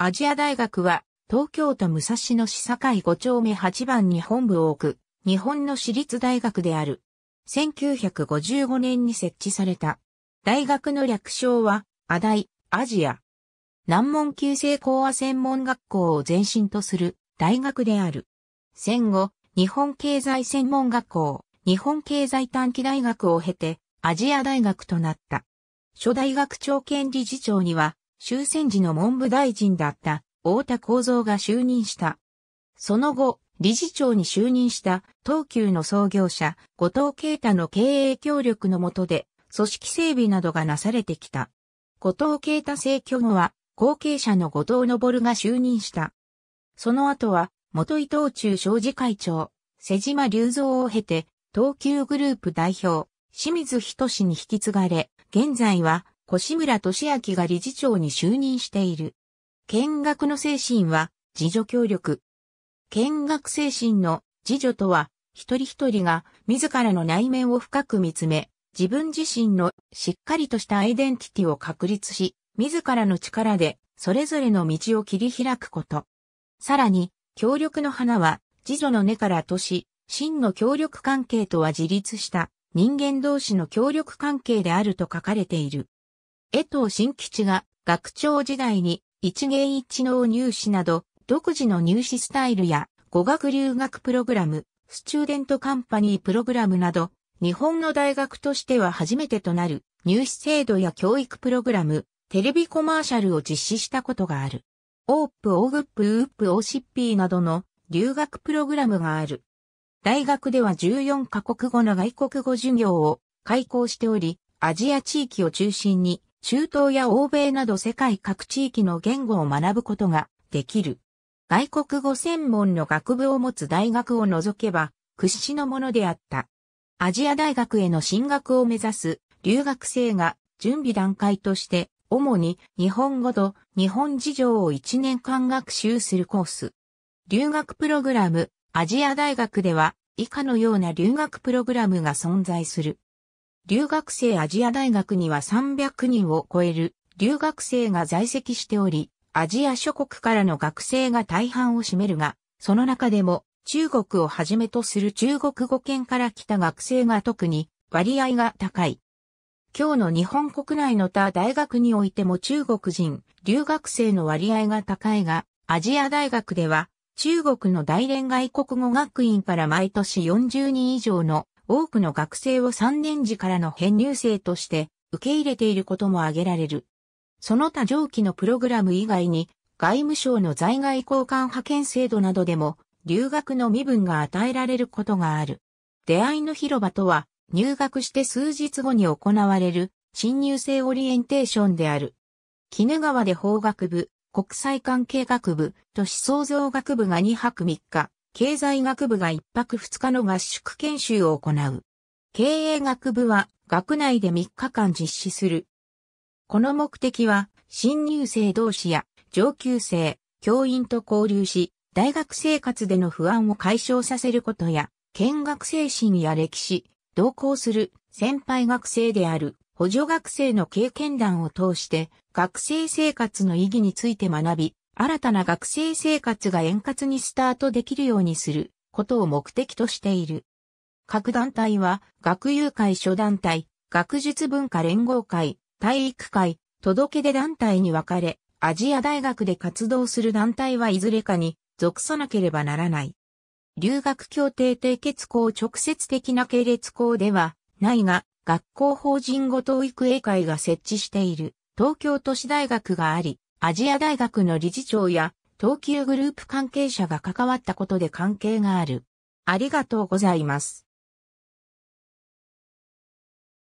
亜細亜大学は、東京都武蔵野市堺5丁目8番に本部を置く、日本の私立大学である。1955年に設置された。大学の略称は、亜大、アジア。難問級制講和専門学校を前身とする大学である。戦後、日本経済専門学校、日本経済短期大学を経て、亜細亜大学となった。初大学長兼理事長には、終戦時の文部大臣だった。太田幸三が就任した。その後、理事長に就任した東急の創業者、後藤啓太の経営協力の下で、組織整備などがなされてきた。後藤啓太逝去後は、後継者の後藤昇が就任した。その後は、元伊藤忠商事会長、妹島隆三を経て、東急グループ代表、清水均に引き継がれ、現在は、越村俊明が理事長に就任している。見学の精神は、自助協力。見学精神の自助とは、一人一人が自らの内面を深く見つめ、自分自身のしっかりとしたアイデンティティを確立し、自らの力でそれぞれの道を切り開くこと。さらに、協力の花は、自助の根からとし、真の協力関係とは自立した人間同士の協力関係であると書かれている。江藤新吉が学長時代に、一芸一能入試など、独自の入試スタイルや、語学留学プログラム、スチューデントカンパニープログラムなど、日本の大学としては初めてとなる、入試制度や教育プログラム、テレビコマーシャルを実施したことがある。AUAP、AUGP、AUEP、AUCPなどの留学プログラムがある。大学では14カ国語の外国語授業を開講しており、アジア地域を中心に、中東や欧米など世界各地域の言語を学ぶことができる。外国語専門の学部を持つ大学を除けば屈指のものであった。亜細亜大学への進学を目指す留学生が準備段階として主に日本語と日本事情を1年間学習するコース。留学プログラム、亜細亜大学では以下のような留学プログラムが存在する。留学生亜細亜大学には300人を超える留学生が在籍しており、アジア諸国からの学生が大半を占めるが、その中でも中国をはじめとする中国語圏から来た学生が特に割合が高い。今日の日本国内の他大学においても中国人留学生の割合が高いが、亜細亜大学では中国の大連外国語学院から毎年40人以上の多くの学生を3年次からの編入生として受け入れていることも挙げられる。その他上記のプログラム以外に外務省の在外交換派遣制度などでも留学の身分が与えられることがある。出会いの広場とは入学して数日後に行われる新入生オリエンテーションである。鬼怒川で法学部、国際関係学部、都市創造学部が2泊3日。経済学部が1泊2日の合宿研修を行う。経営学部は学内で3日間実施する。この目的は新入生同士や上級生、教員と交流し、大学生活での不安を解消させることや、見学精神や歴史、同行する先輩学生である補助学生の経験談を通して学生生活の意義について学び、新たな学生生活が円滑にスタートできるようにすることを目的としている。各団体は学友会諸団体、学術文化連合会、体育会、届け出団体に分かれ、亜細亜大学で活動する団体はいずれかに属さなければならない。留学協定締結校直接的な系列校ではないが、学校法人後藤育英会が設置している東京都市大学があり、亜細亜大学の理事長や東急グループ関係者が関わったことで関係がある。ありがとうございます。